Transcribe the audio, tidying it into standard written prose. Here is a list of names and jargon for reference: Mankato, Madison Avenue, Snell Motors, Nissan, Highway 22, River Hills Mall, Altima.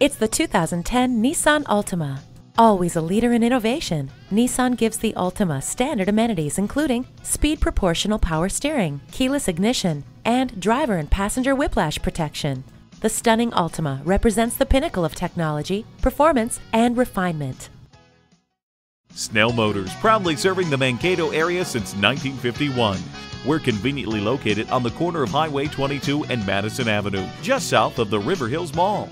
It's the 2010 Nissan Altima. Always a leader in innovation, Nissan gives the Altima standard amenities including speed proportional power steering, keyless ignition, and driver and passenger whiplash protection. The stunning Altima represents the pinnacle of technology, performance, and refinement. Snell Motors, proudly serving the Mankato area since 1951. We're conveniently located on the corner of Highway 22 and Madison Avenue, just south of the River Hills Mall.